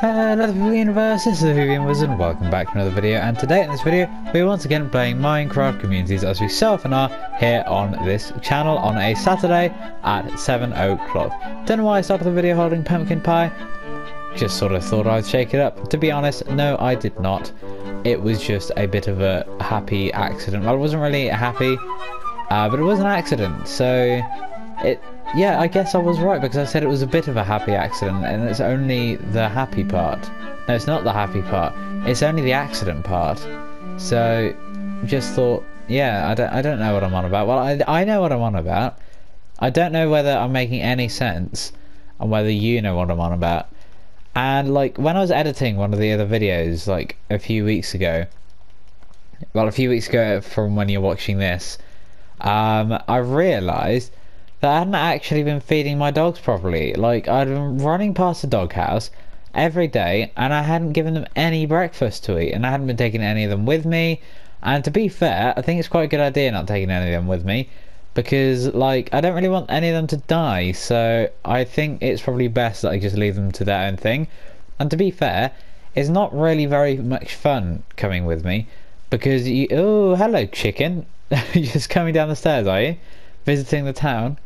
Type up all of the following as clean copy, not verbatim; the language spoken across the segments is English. Hello the Whovian Verse, this is the Whovian Wizard and welcome back to another video. And today in this video we're once again playing Minecraft Communities as we so often are here on this channel on a Saturday at 7 o'clock. Don't know why I started the video holding pumpkin pie, just sort of thought I'd shake it up. To be honest, no I did not. It was just a bit of a happy accident. Well, I wasn't really happy, but it was an accident, so it... yeah, I guess I was right because I said it was a bit of a happy accident, and it's only the happy part. No, it's not the happy part. It's only the accident part. So, just thought, yeah, I don't know what I'm on about. Well, I know what I'm on about. I don't know whether I'm making any sense, and whether you know what I'm on about. And like when I was editing one of the other videos, like a few weeks ago from when you're watching this, I realised that I hadn't actually been feeding my dogs properly. Like, I'd been running past the doghouse every day and I hadn't given them any breakfast to eat, and I hadn't been taking any of them with me. And to be fair, I think it's quite a good idea not taking any of them with me, because like I don't really want any of them to die, so I think it's probably best that I just leave them to their own thing. And to be fair, it's not really very much fun coming with me, because you... oh, hello chicken. You're just coming down the stairs, are you? Visiting the town.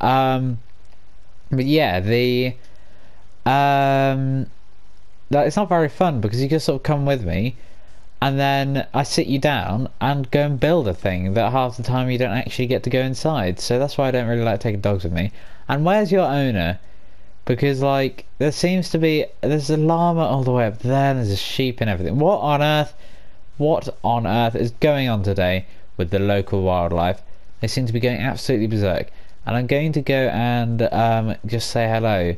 But yeah, the it's not very fun because you just sort of come with me and then I sit you down and go and build a thing that half the time you don't actually get to go inside. So that's why I don't really like taking dogs with me. And where's your owner? Because like there seems to be... there's a llama all the way up there and there's a sheep and everything. What on earth is going on today with the local wildlife? They seem to be going absolutely berserk. And I'm going to go and just say hello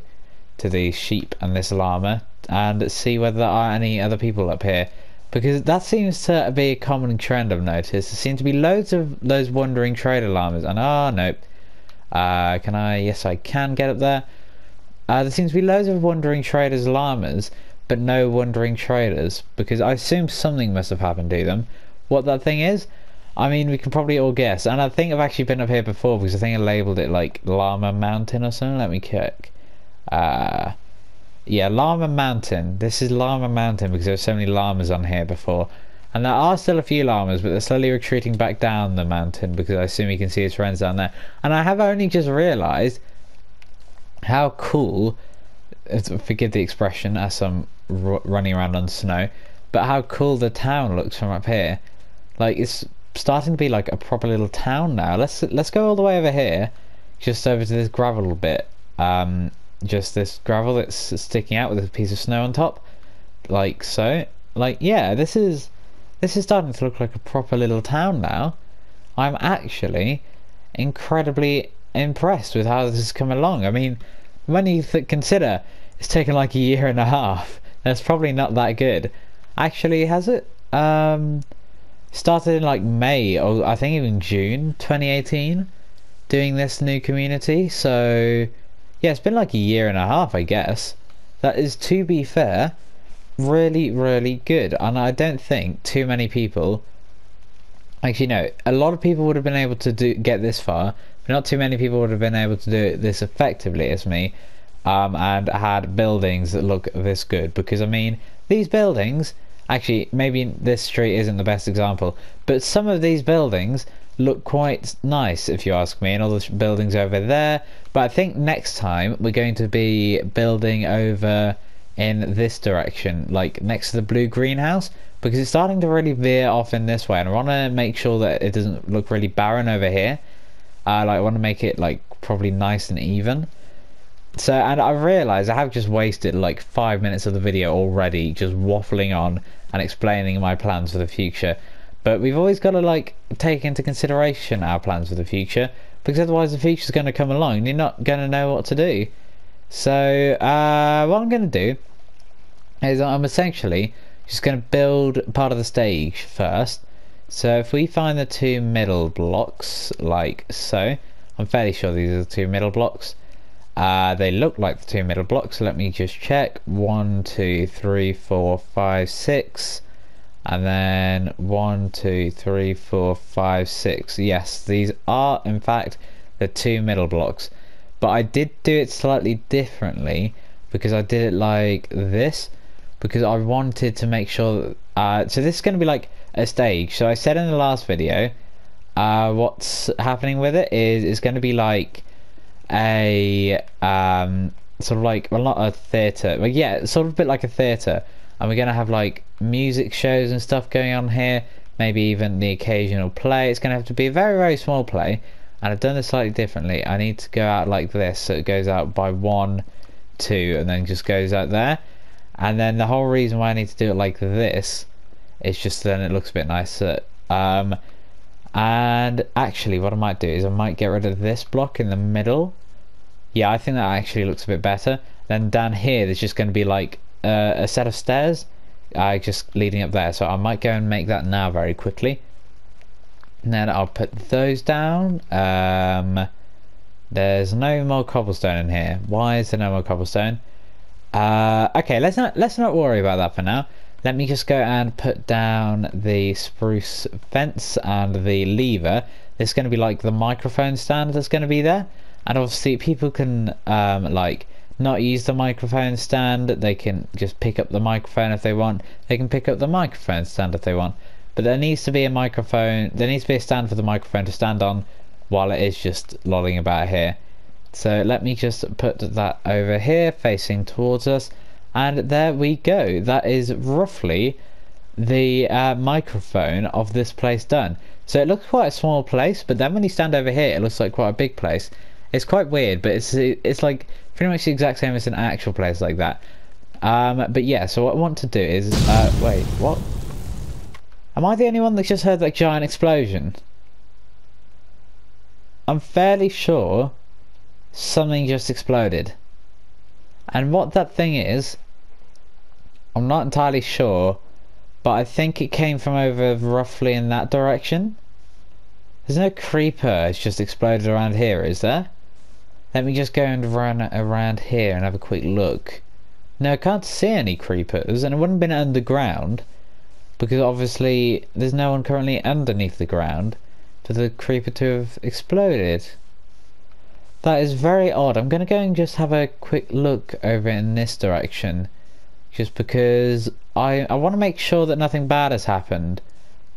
to the sheep and this llama and see whether there are any other people up here, because that seems to be a common trend I've noticed. There seem to be loads of those wandering trader llamas. And nope. Can I... yes I can get up there. There seems to be loads of wandering traders llamas but no wandering traders, because I assume something must have happened to them. What that thing is, I mean, we can probably all guess. And I think I've actually been up here before because I think I labelled it like Llama Mountain or something. Let me check. Yeah, Llama Mountain. This is Llama Mountain because there were so many llamas on here before. And there are still a few llamas, but they're slowly retreating back down the mountain because I assume you can see his friends down there. And I have only just realised how cool... forgive the expression as I'm running around on snow. But how cool the town looks from up here. Like, it's starting to be like a proper little town now. Let's go all the way over here, just over to this gravel bit. Just this gravel that's sticking out with a piece of snow on top, like so. Like, yeah, this is starting to look like a proper little town now. I'm actually incredibly impressed with how this has come along. I mean, when you consider it's taken like a 1.5 years, that's probably not that good. Actually, has it? Started in like May, or I think even June 2018, doing this new community. So yeah, it's been like a 1.5 years, I guess. That is, to be fair, really really good. And I don't think too many people... actually no, a lot of people would have been able to get this far, but not too many people would have been able to do it this effectively as me, and had buildings that look this good. Because I mean, these buildings... actually, maybe this street isn't the best example, but some of these buildings look quite nice, if you ask me, and all the buildings over there. But I think next time we're going to be building over in this direction, like next to the blue greenhouse, because it's starting to really veer off in this way, and I want to make sure that it doesn't look really barren over here. I want to make it like probably nice and even. So, and I realise I have just wasted like 5 minutes of the video already just waffling on and explaining my plans for the future. But we've always got to like take into consideration our plans for the future, because otherwise the future's going to come along and you're not going to know what to do. So what I'm going to do is I'm essentially just going to build part of the stage first. So if we find the two middle blocks like so, I'm fairly sure these are the two middle blocks. They look like the two middle blocks, so let me just check. 1, 2, 3, 4, 5, 6, and then 1, 2, 3, 4, 5, 6. Yes, these are in fact the two middle blocks, but I did do it slightly differently because I did it like this, because I wanted to make sure that, so this is going to be like a stage. So I said in the last video, what's happening with it is it's going to be like a sort of like, well, not a theatre, but yeah, sort of a bit like a theatre, and we're going to have like music shows and stuff going on here, maybe even the occasional play. It's going to have to be a very, very small play, and I've done this slightly differently. I need to go out like this, so it goes out by 1, 2 and then just goes out there. And then the whole reason why I need to do it like this is just then it looks a bit nicer. And actually what I might do is I might get rid of this block in the middle. Yeah, I think that actually looks a bit better. Then down here there's just going to be like a set of stairs just leading up there, so I might go and make that now very quickly. And then I'll put those down. There's no more cobblestone in here. Why is there no more cobblestone? Okay, let's not worry about that for now. Let me just go and put down the spruce fence and the lever. This is going to be like the microphone stand that's going to be there. And obviously people can like not use the microphone stand. They can just pick up the microphone if they want. They can pick up the microphone stand if they want. But there needs to be a microphone. There needs to be a stand for the microphone to stand on while it is just lolling about here. So let me just put that over here facing towards us, and there we go. That is roughly the microphone of this place done. So it looks quite a small place, but then when you stand over here it looks like quite a big place. It's quite weird, but it's like pretty much the exact same as an actual place like that. But yeah, so what I want to do is wait, what? Am I the only one that's just heard that giant explosion? I'm fairly sure something just exploded, and what that thing is I'm not entirely sure, but I think it came from over roughly in that direction. There's no creeper it's just exploded around here, is there? Let me just go and run around here and have a quick look. No, I can't see any creepers, and it wouldn't have been underground because obviously there's no one currently underneath the ground for the creeper to have exploded. That is very odd. I'm going to go and just have a quick look over in this direction, just because I want to make sure that nothing bad has happened.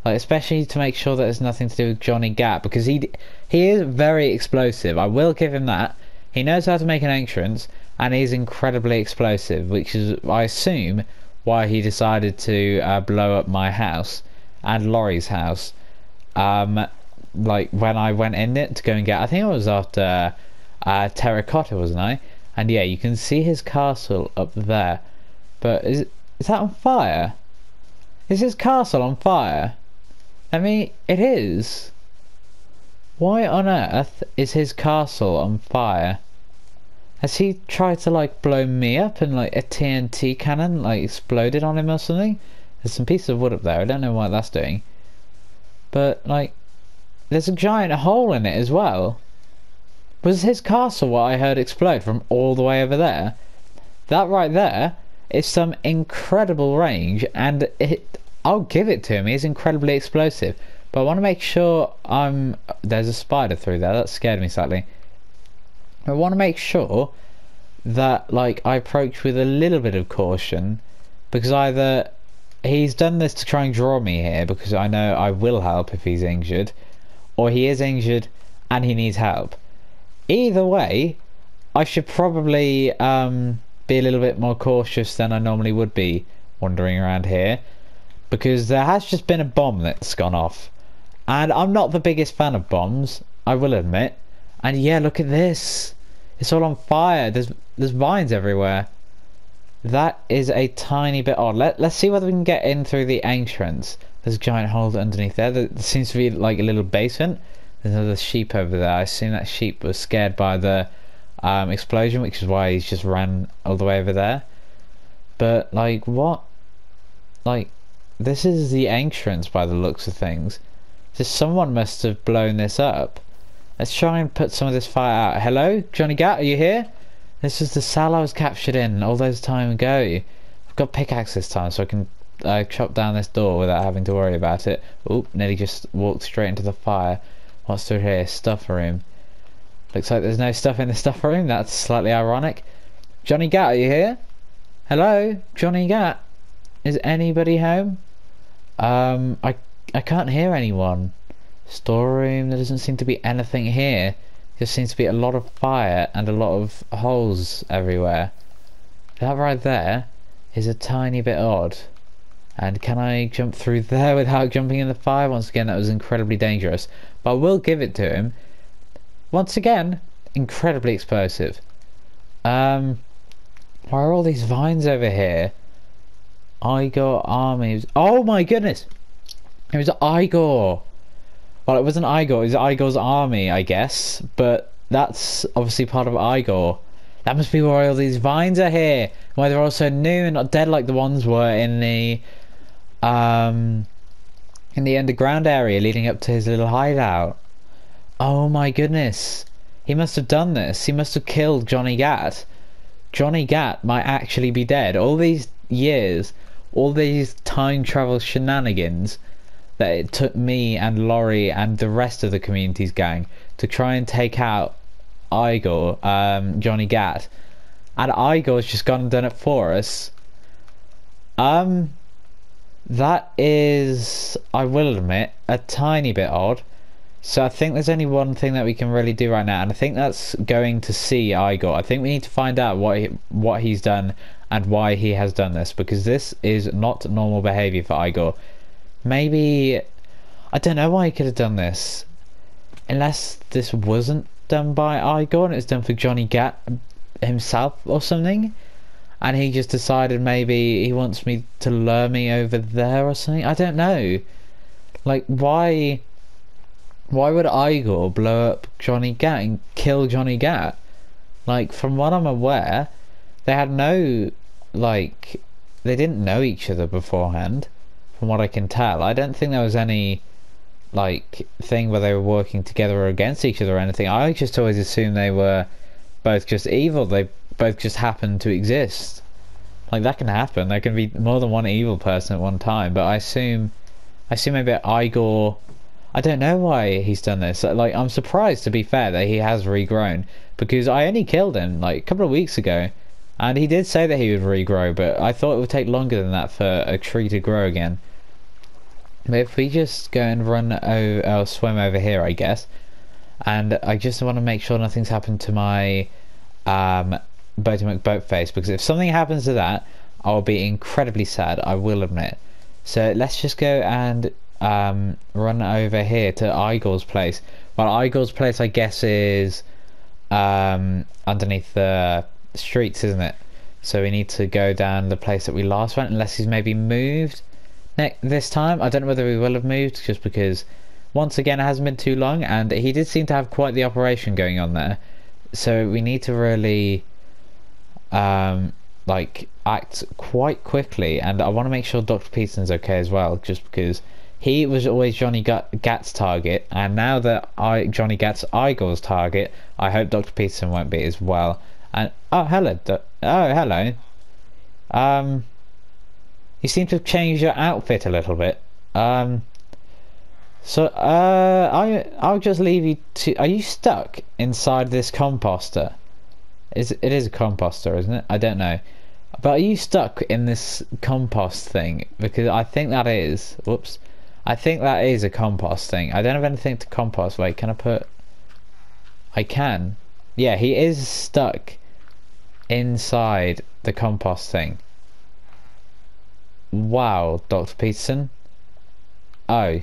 Like, especially to make sure that it's nothing to do with Johnny Gat, because he is very explosive. I will give him that. He knows how to make an entrance, and he's incredibly explosive, which is, I assume, why he decided to blow up my house and Laurie's house. Like, when I went in it to go and get, I think it was after terracotta, wasn't I? And yeah, you can see his castle up there, but is that on fire? Is his castle on fire? I mean, it is. Why on earth is his castle on fire? Has he tried to like blow me up, and like a TNT cannon like exploded on him or something? There's some pieces of wood up there, I don't know what that's doing, but like there's a giant hole in it as well. Was his castle what I heard explode from all the way over there? That right there is some incredible range, and I'll give it to him. He's incredibly explosive, but I want to make sure there's a spider through there. That scared me slightly. I want to make sure that like I approach with a little bit of caution, because either he's done this to try and draw me here because I know I will help if he's injured, or he is injured and he needs help. Either way, I should probably be a little bit more cautious than I normally would be wandering around here, because there has just been a bomb that's gone off, and I'm not the biggest fan of bombs, I will admit. And yeah, look at this, it's all on fire. There's vines everywhere. That is a tiny bit odd. Let's see whether we can get in through the entrance. There's a giant hole underneath there. There seems to be like a little basement. There's another sheep over there. I assume that sheep was scared by the explosion, which is why he's just ran all the way over there. But like, what? Like, this is the entrance by the looks of things. So someone must have blown this up. Let's try and put some of this fire out. Hello, Johnny Gat, are you here? This is the cell I was captured in all those time ago. I've got pickaxe this time, so I can chop down this door without having to worry about it. Oh, nearly just walked straight into the fire. What's through here? Stuff room. Looks like there's no stuff in the stuff room. That's slightly ironic. Johnny Gat, are you here? Hello, Johnny Gat. Is anybody home? I can't hear anyone. Storeroom, there doesn't seem to be anything here. There seems to be a lot of fire and a lot of holes everywhere. That right there is a tiny bit odd. And can I jump through there without jumping in the fire? Once again, that was incredibly dangerous. But I will give it to him. Once again, incredibly explosive. Why are all these vines over here? Igor armies. Oh my goodness! It was Igor! Well, it wasn't Igor, it was Igor's army, I guess. But that's obviously part of Igor. That must be why all these vines are here. Why they're all so new and not dead like the ones were in the underground area leading up to his little hideout. Oh my goodness. He must have done this. He must have killed Johnny Gat. Johnny Gat might actually be dead. All these years, all these time travel shenanigans that it took me and Laurie and the rest of the community's gang to try and take out Igor, Johnny Gat. And Igor's just gone and done it for us. That is, I will admit, a tiny bit odd. So I think there's only one thing that we can really do right now, and I think that's going to see Igor. I think we need to find out what he's done and why he has done this, because this is not normal behaviour for Igor. Maybe, I don't know why he could have done this, unless this wasn't done by Igor and it was done for Johnny Gat himself or something, and he just decided maybe he wants me to lure me over there or something. I don't know. Like, why would Igor blow up Johnny Gat and kill Johnny Gat? Like, from what I'm aware, they had no, like, they didn't know each other beforehand, from what I can tell. I don't think there was any, like, thing where they were working together or against each other or anything. I just always assumed they were both just evil. They both just happened to exist. Like, that can happen. There can be more than one evil person at one time, but I assume maybe Igor, I don't know why he's done this. Like, I'm surprised, to be fair, that he has regrown, because I only killed him like a couple of weeks ago and he did say that he would regrow, but I thought it would take longer than that for a tree to grow again. But if we just go and run over, or swim over here, I guess, and I just want to make sure nothing's happened to my Boating McBoat face, because if something happens to that, I'll be incredibly sad, I will admit. So let's just go and run over here to Igor's place. Well, Igor's place, I guess, is underneath the streets, isn't it? So we need to go down the place that we last went, unless he's maybe moved this time. I don't know whether we will have moved, just because once again it hasn't been too long and he did seem to have quite the operation going on there, so we need to really like act quite quickly. And I want to make sure Dr. Peterson's okay as well, just because he was always Johnny Gat's target, and now that Johnny Gat's Igor's target, I hope Dr. Peterson won't be as well. And oh, hello. Oh, hello. You seem to have changed your outfit a little bit. I'll just leave you to. Are you stuck inside this composter? It is a composter, isn't it? I don't know. But are you stuck in this compost thing? Because I think that is. Whoops. I think that is a compost thing. I don't have anything to compost. Wait, can I put... I can. Yeah, he is stuck inside the compost thing. Wow, Dr. Peterson. Oh,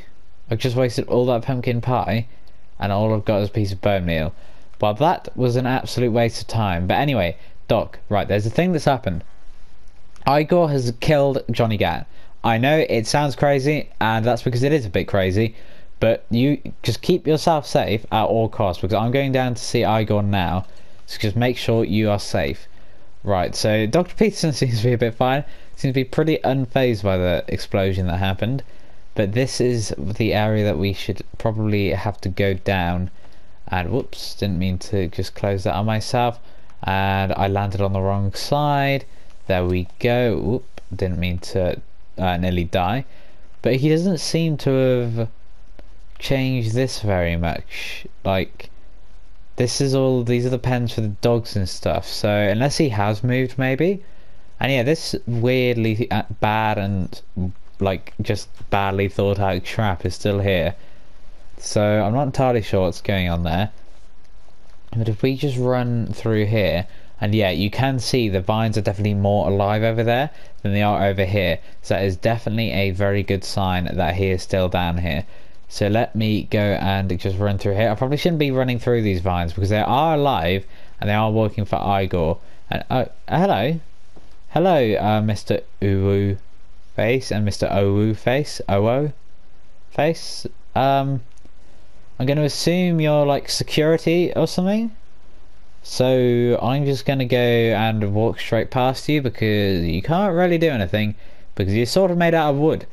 I've just wasted all that pumpkin pie and all I've got is a piece of bone meal. Well, that was an absolute waste of time. But anyway, Doc, right, there's a thing that's happened. Igor has killed Johnny Gat. I know it sounds crazy, and that's because it is a bit crazy, but you just keep yourself safe at all costs, because I'm going down to see Igor now, so just make sure you are safe. Right, so Dr. Peterson seems to be a bit fine, seems to be pretty unfazed by the explosion that happened, but this is the area that we should probably have to go down, and whoops, didn't mean to just close that on myself, and I landed on the wrong side. There we go. Whoop, didn't mean to nearly die. But he doesn't seem to have changed this very much. Like, This is all, these are the pens for the dogs and stuff, so unless he has moved maybe. And yeah, this weirdly bad and like just badly thought out trap is still here. So I'm not entirely sure what's going on there. But if we just run through here, and yeah, you can see the vines are definitely more alive over there than they are over here. So that is definitely a very good sign that he is still down here. So let me go and just run through here. I probably shouldn't be running through these vines because they are alive and they are working for Igor. And oh, hello. Hello, Mr. Uwu face and Mr. Owu face. Owo face. I'm going to assume you're like security or something. So I'm just going to go and walk straight past you because you can't really do anything because you're sort of made out of wood.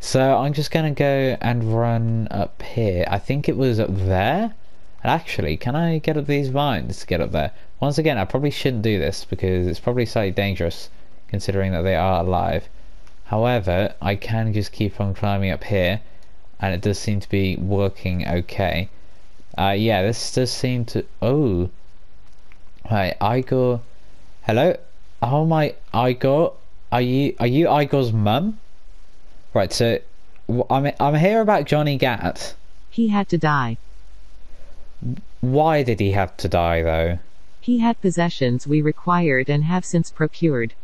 So I'm just going to go and run up here. I think it was up there. And actually, can I get up these vines to get up there? Once again, I probably shouldn't do this because it's probably slightly dangerous considering that they are alive. However, I can just keep on climbing up here and it does seem to be working okay. Yeah, this does seem to... Oh. Right, Igor... Hello? Oh my... Igor? Are you Igor's mum? Right, so I'm here about Johnny Gat. He had to die. Why did he have to die, though? He had possessions we required and have since procured.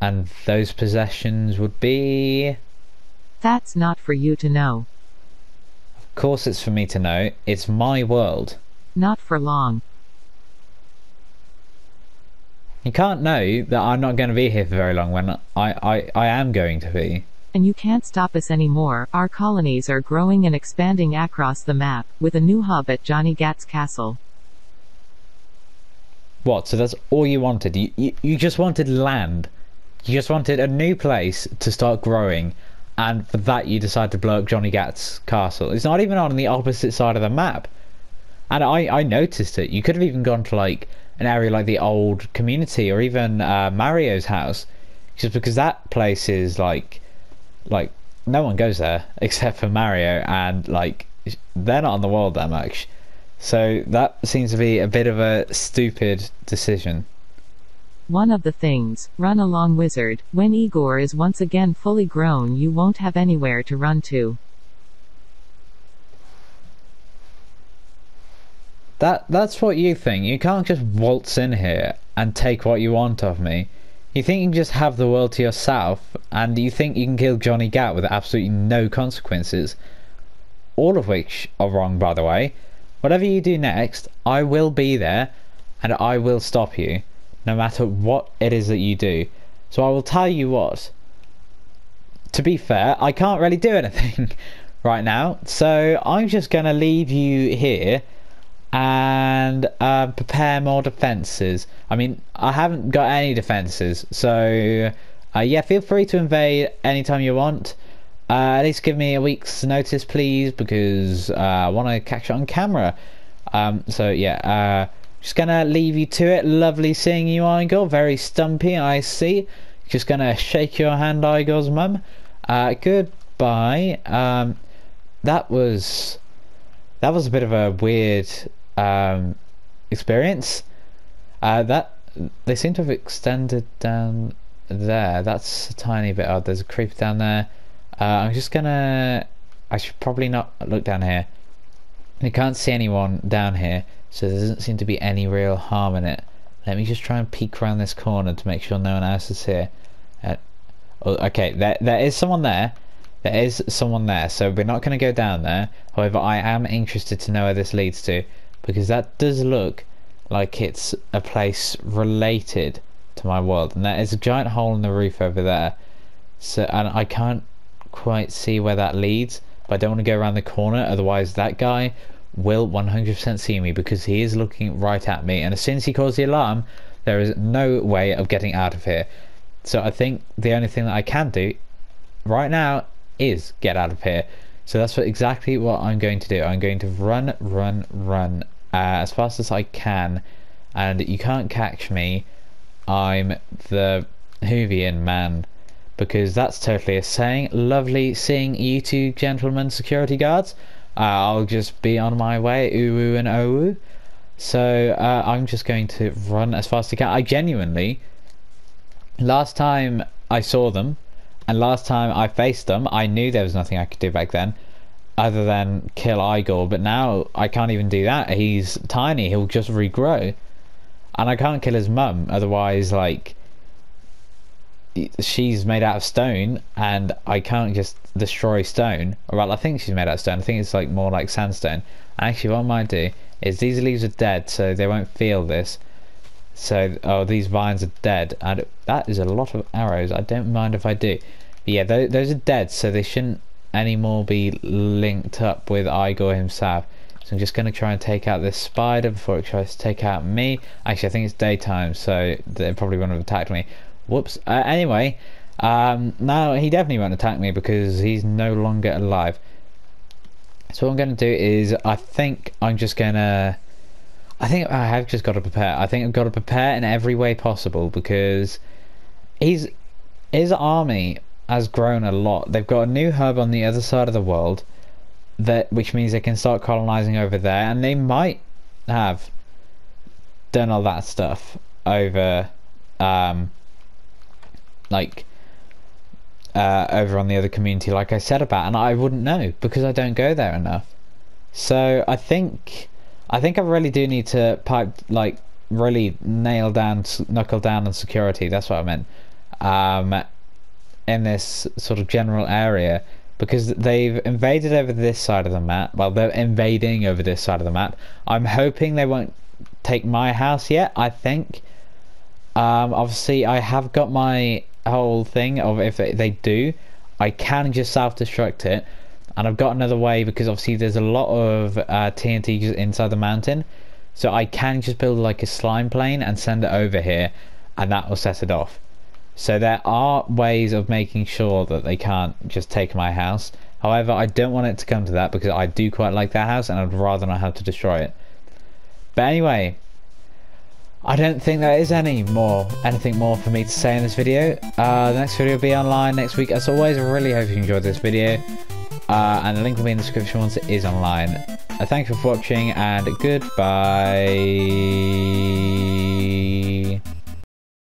And those possessions would be... That's not for you to know. Of course it's for me to know. It's my world. Not for long. You can't know that I'm not going to be here for very long when I am going to be. And you can't stop us anymore. Our colonies are growing and expanding across the map, with a new hub at Johnny Gat's castle. What, so that's all you wanted? You just wanted land. You just wanted a new place to start growing, and for that you decided to blow up Johnny Gat's castle. It's not even on the opposite side of the map. And I noticed it. You could have even gone to like an area like the old community or even Mario's house, just because that place is like no one goes there except for Mario, and like they're not on the world that much. So that seems to be a bit of a stupid decision. One of the things, run along wizard, when Igor is once again fully grown you won't have anywhere to run to. That's what you think. You can't just waltz in here and take what you want of me. You think you can just have the world to yourself, and you think you can kill Johnny Gat with absolutely no consequences. All of which are wrong, by the way. Whatever you do next, I will be there, and I will stop you, no matter what it is that you do. So I will tell you what. To be fair, I can't really do anything right now, so I'm just going to leave you here and prepare more defenses. I mean, I haven't got any defenses, so yeah, feel free to invade anytime you want. At least give me a week's notice, please, because I want to catch it on camera. So yeah, just gonna leave you to it. Lovely seeing you, Igor. Very stumpy, I see. Just gonna shake your hand, Igor's mum. Goodbye. That was a bit of a weird experience. That they seem to have extended down there. That's a tiny bit odd. There's a creeper down there. I'm just gonna... I should probably not look down here. You can't see anyone down here, so there doesn't seem to be any real harm in it. Let me just try and peek around this corner to make sure no one else is here. Okay, there is someone there. There is someone there, so we're not going to go down there. However, I am interested to know where this leads to, because that does look like it's a place related to my world. And there is a giant hole in the roof over there, so, and I can't quite see where that leads, but I don't want to go around the corner, otherwise that guy will 100% see me, because he is looking right at me, and as soon as he calls the alarm, there is no way of getting out of here. So I think the only thing that I can do right now is get out of here. So that's exactly what I'm going to do. I'm going to run as fast as I can, and you can't catch me. I'm the Whovian man, because that's totally a saying. Lovely seeing you two gentlemen security guards. I'll just be on my way, oo and oo. So I'm just going to run as fast as I can. I genuinely, last time I saw them, and last time I faced them, I knew there was nothing I could do back then other than kill Igor, but now I can't even do that. He's tiny, he'll just regrow. And I can't kill his mum, otherwise, like, she's made out of stone, and I can't just destroy stone. Well, I think she's made out of stone. I think it's, like, more like sandstone. Actually, what I might do is these leaves are dead, so they won't feel this. So, oh, these vines are dead. And that is a lot of arrows. I don't mind if I do. But yeah, those are dead, so they shouldn't anymore be linked up with Igor himself. So I'm just going to try and take out this spider before it tries to take out me. Actually, I think it's daytime, so they probably won't have attacked me. Whoops. Anyway, now he definitely won't attack me because he's no longer alive. So what I'm going to do is I think I have just got to prepare. I think I've got to prepare in every way possible because his army has grown a lot. They've got a new hub on the other side of the world, which means they can start colonizing over there, and they might have done all that stuff over over on the other community like I said about, and I wouldn't know because I don't go there enough. So I think I really do need to really nail down, knuckle down on security. That's what I meant. In this sort of general area, because they've invaded over this side of the map. Well, they're invading over this side of the map. I'm hoping they won't take my house yet. I think. Obviously, I have got my whole thing of if they do, I can just self-destruct it. And I've got another way because obviously there's a lot of TNT just inside the mountain, so I can just build like a slime plane and send it over here, and that will set it off. So there are ways of making sure that they can't just take my house. However, I don't want it to come to that because I do quite like that house, and I'd rather not have to destroy it. But anyway, I don't think there is anything more for me to say in this video. The next video will be online next week. As always, I really hope you enjoyed this video. And the link will be in the description once it is online. Thanks for watching, and goodbye.